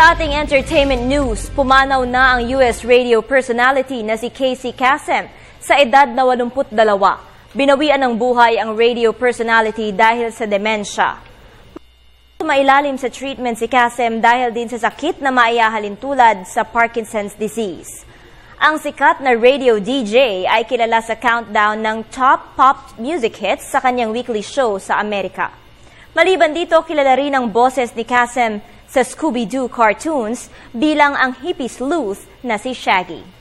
Sa ating entertainment news, pumanaw na ang US radio personality na si Casey Kasem sa edad na 82. Binawian ng buhay ang radio personality dahil sa demensya. Mailalim sa treatment si Kasem dahil din sa sakit na maiyahalin tulad sa Parkinson's disease. Ang sikat na radio DJ ay kilala sa countdown ng top pop music hits sa kanyang weekly show sa Amerika. Maliban dito, kilala rin ang boses ni Kasem sa Scooby-Doo cartoons bilang ang hippie sleuth na si Shaggy.